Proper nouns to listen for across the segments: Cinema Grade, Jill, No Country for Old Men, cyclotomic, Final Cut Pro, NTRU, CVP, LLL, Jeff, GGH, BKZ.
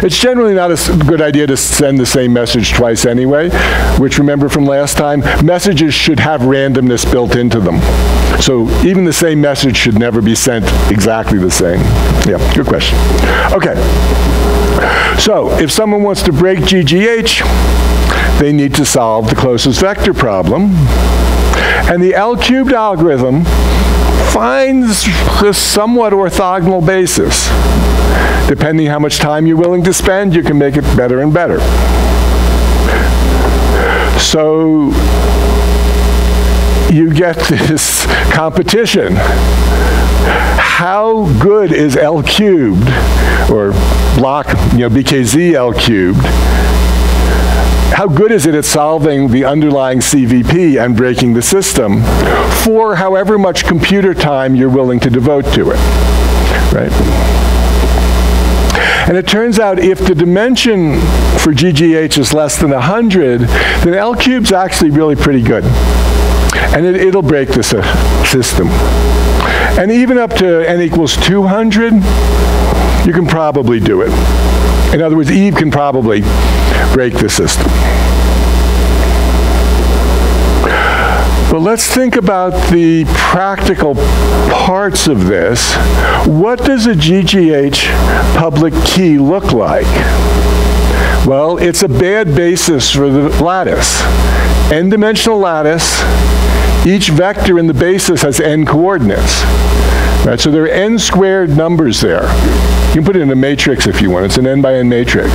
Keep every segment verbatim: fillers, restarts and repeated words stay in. It's generally not a good idea to send the same message twice anyway, which, remember from last time, messages should have randomness built into them. So even the same message should never be sent exactly the same. Yeah, good question. Okay, so if someone wants to break G G H, they need to solve the closest vector problem. And the L-cubed algorithm finds a somewhat orthogonal basis. Depending how much time you're willing to spend, you can make it better and better. So you get this competition. How good is L cubed, or block, you know, B K Z L cubed? How good is it at solving the underlying C V P and breaking the system for however much computer time you're willing to devote to it, right? And it turns out if the dimension for G G H is less than one hundred, then L cubed's actually really pretty good. And it, it'll break this uh, system. And even up to n equals two hundred, you can probably do it. In other words, Eve can probably break the system. But let's think about the practical parts of this. What does a G G H public key look like? Well, it's a bad basis for the lattice. N-dimensional lattice, each vector in the basis has n coordinates. Right, so there are n squared numbers there. You can put it in a matrix if you want. It's an n by n matrix.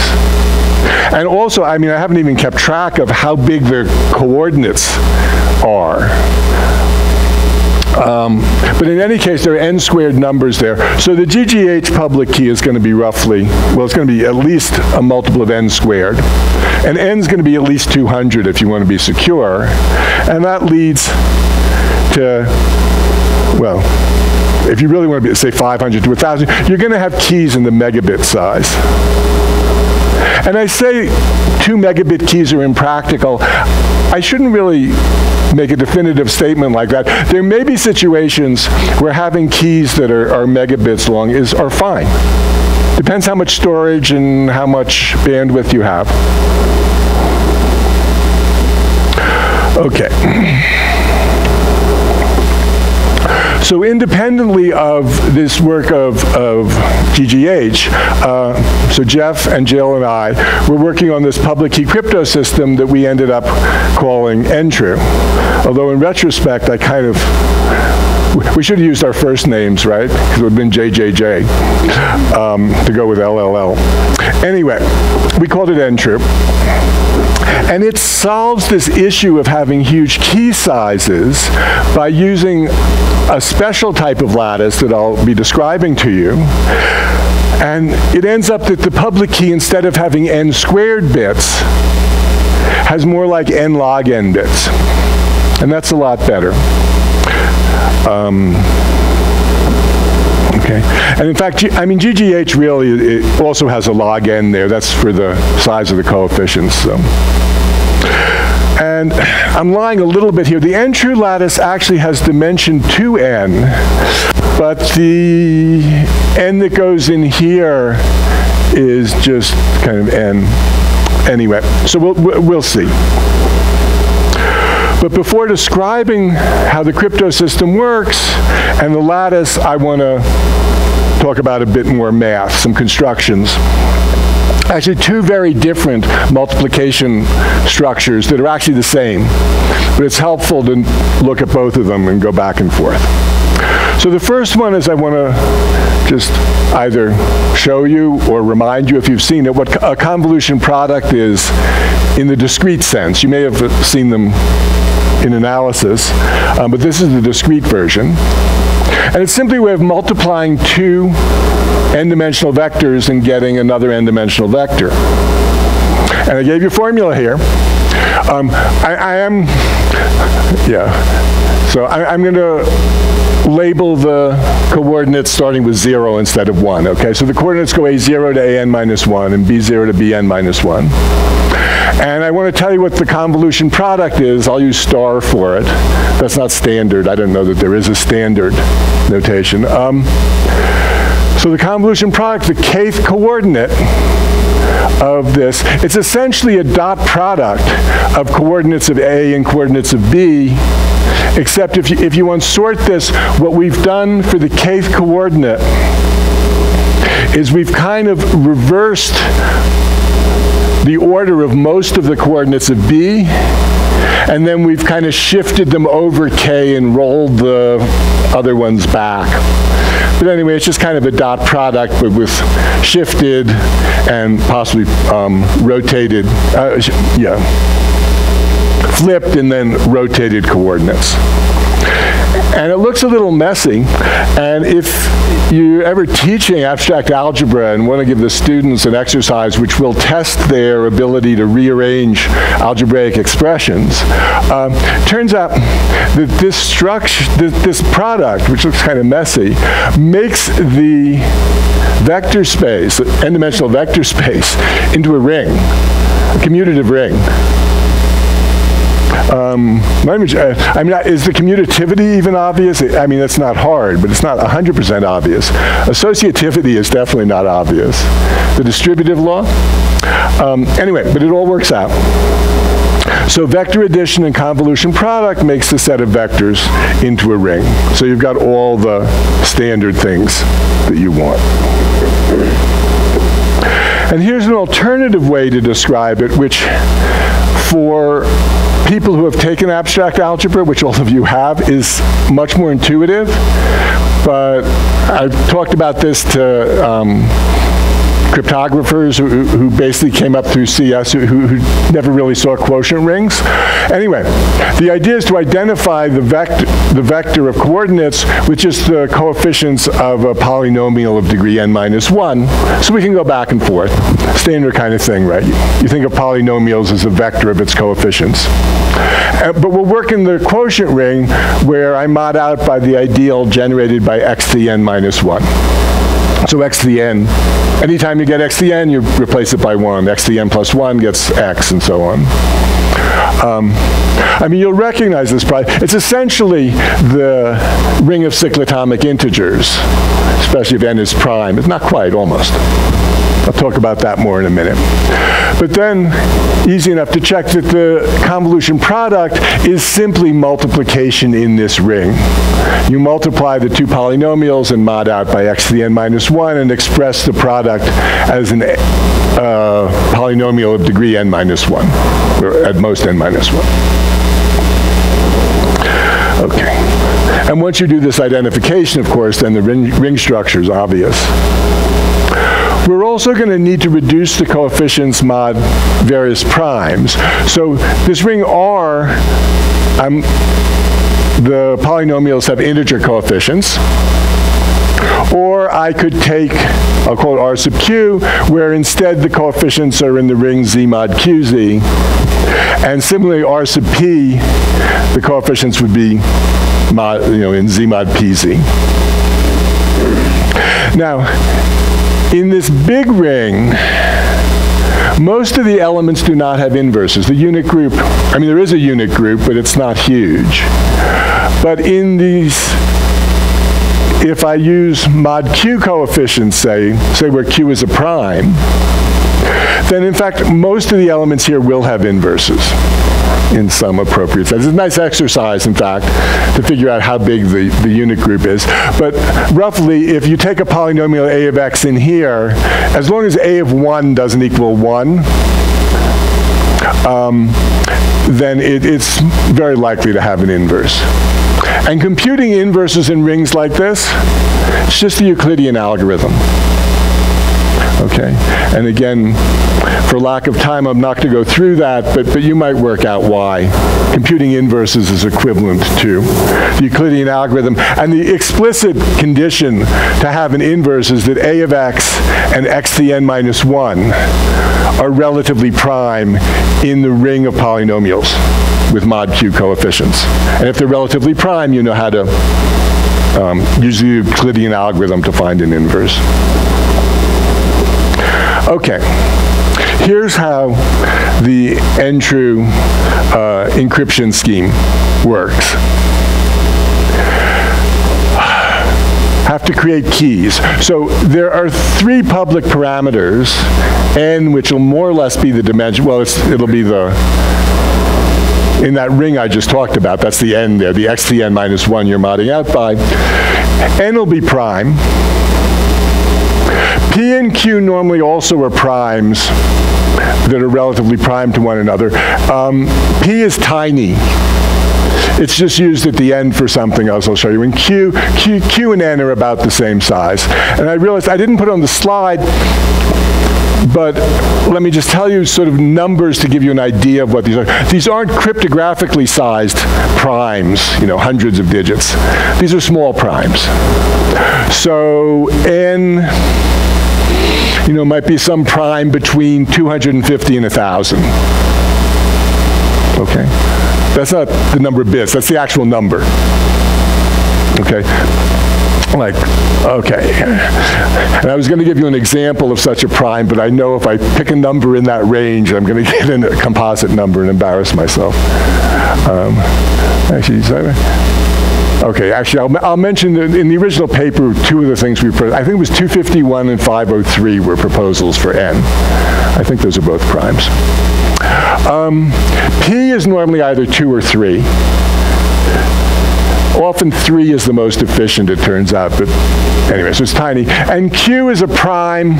And also, I mean, I haven't even kept track of how big their coordinates are. Um, but in any case, there are n squared numbers there. So the G G H public key is going to be roughly, well, it's going to be at least a multiple of n squared. And n is going to be at least two hundred if you want to be secure. And that leads to, well, if you really want to be, say, five hundred to one thousand, you're going to have keys in the megabit size. And I say two megabit keys are impractical. I shouldn't really make a definitive statement like that. There may be situations where having keys that are, are megabits long is, are fine. Depends how much storage and how much bandwidth you have. Okay. So independently of this work of, of G G H, uh, so Jeff and Jill and I were working on this public key crypto system that we ended up calling N T R U. Although in retrospect, I kind of, we should have used our first names, right? Because it would have been J J J um, to go with L L L. Anyway, we called it N T R U. And it solves this issue of having huge key sizes by using a special type of lattice that I'll be describing to you. And it ends up that the public key, instead of having n squared bits, has more like n log n bits. And that's a lot better. Um, okay. And in fact, I mean, G G H really it also has a log n there. That's for the size of the coefficients. So. And I'm lying a little bit here. The N T R U lattice actually has dimension two n, but the n that goes in here is just kind of n. Anyway, so we'll, we'll see. But before describing how the crypto system works and the lattice, I want to talk about a bit more math, some constructions. Actually, two very different multiplication structures that are actually the same. But it's helpful to look at both of them and go back and forth. So the first one is I want to just either show you or remind you, if you've seen it, what a convolution product is in the discrete sense. You may have seen them in analysis, um, but this is the discrete version. And it's simply a way of multiplying two n-dimensional vectors and getting another n-dimensional vector. And I gave you a formula here. Um, I, I am, yeah, so I, I'm going to label the coordinates starting with zero instead of one, okay? So the coordinates go a zero to an minus one and b zero to bn minus one. And I want to tell you what the convolution product is. I'll use star for it. That's not standard. I don't know that there is a standard notation. Um, So the convolution product, the kth coordinate, of this. It's essentially a dot product of coordinates of A and coordinates of B, except if you, if you unsort this, what we've done for the kth coordinate is we've kind of reversed the order of most of the coordinates of B, and then we've kind of shifted them over K and rolled the other ones back. But anyway, it's just kind of a dot product, but with shifted and possibly um, rotated, uh, yeah, flipped and then rotated coordinates. And it looks a little messy, and if you're ever teaching abstract algebra and want to give the students an exercise which will test their ability to rearrange algebraic expressions, um, turns out that this structure, th this product, which looks kind of messy, makes the vector space, the n-dimensional vector space, into a ring, a commutative ring. Um, I mean, is the commutativity even obvious? I mean, that's not hard, but it's not one hundred percent obvious. Associativity is definitely not obvious. The distributive law? Um, anyway, but it all works out. So vector addition and convolution product makes the set of vectors into a ring. So you've got all the standard things that you want. And here's an alternative way to describe it, which for people who have taken abstract algebra, which all of you have, is much more intuitive. But I've talked about this to um, cryptographers who, who basically came up through C S who, who never really saw quotient rings. Anyway, the idea is to identify the vector, the vector of coordinates with just the coefficients of a polynomial of degree n minus one, so we can go back and forth. Standard kind of thing, right? You, you think of polynomials as the vector of its coefficients. Uh, but we'll work in the quotient ring where I mod out by the ideal generated by x to the n minus one. So x to the n, anytime you get x to the n, you replace it by one. X to the n plus one gets x, and so on. Um, I mean, you'll recognize this probably. It's essentially the ring of cyclotomic integers, especially if n is prime. It's not quite, almost. I'll talk about that more in a minute. But then, easy enough to check that the convolution product is simply multiplication in this ring. You multiply the two polynomials and mod out by x to the n minus one and express the product as an uh, polynomial of degree n minus one, or at most n minus one. Okay. And once you do this identification, of course, then the ring, ring structure is obvious. We're also going to need to reduce the coefficients mod various primes. So this ring R, um, the polynomials have integer coefficients. Or I could take, I'll call it R sub Q, where instead the coefficients are in the ring Z mod Q Z. And similarly, R sub P, the coefficients would be mod, you know, in Z mod P Z. Now, in this big ring, most of the elements do not have inverses. The unit group, I mean, there is a unit group, but it's not huge. But in these, if I use mod Q coefficients, say, say where Q is a prime, then in fact, most of the elements here will have inverses in some appropriate sense. It's a nice exercise, in fact, to figure out how big the, the unit group is. But roughly, if you take a polynomial a of x in here, as long as a of one doesn't equal one, um, then it, it's very likely to have an inverse. And computing inverses in rings like this, it's just a Euclidean algorithm. Okay, and again, for lack of time, I'm not going to go through that, but, but you might work out why. Computing inverses is equivalent to the Euclidean algorithm. And the explicit condition to have an inverse is that a of x and x to the n minus one are relatively prime in the ring of polynomials with mod Q coefficients. And if they're relatively prime, you know how to um, use the Euclidean algorithm to find an inverse. Okay, here's how the N T R U uh, encryption scheme works. have to create keys. So there are three public parameters, n, which will more or less be the dimension, well, it's, it'll be the, in that ring I just talked about, that's the n there, the x to the n minus one you're modding out by. N will be prime. P and Q normally also are primes that are relatively prime to one another. Um, P is tiny. It's just used at the end for something else I'll show you. And Q, Q, Q and N are about the same size. And I realized I didn't put it on the slide, but let me just tell you sort of numbers to give you an idea of what these are. These aren't cryptographically sized primes, you know, hundreds of digits. These are small primes. So N, you know, might be some prime between two hundred fifty and one thousand. Okay? That's not the number of bits, that's the actual number. Okay? Like, okay. And I was going to give you an example of such a prime, but I know if I pick a number in that range, I'm going to get in a composite number and embarrass myself. Um, actually, Okay, actually, I'll, I'll mention that in the original paper, two of the things we proposed, I think it was two fifty-one and five oh three were proposals for N. I think those are both primes. Um, P is normally either two or three. Often three is the most efficient, it turns out, but anyway, so it's tiny. And Q is a prime,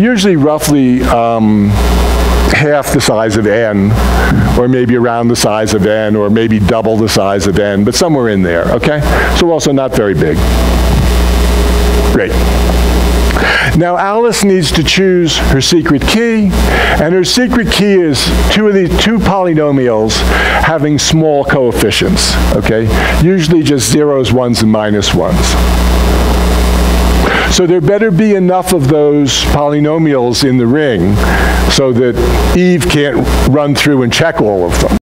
usually roughly um, half the size of N, or maybe around the size of N, or maybe double the size of N, but somewhere in there, okay? So also not very big. Great. Now Alice needs to choose her secret key, and her secret key is two of these two polynomials having small coefficients, okay? Usually just zeros, ones, and minus ones. So there better be enough of those polynomials in the ring so that Eve can't run through and check all of them.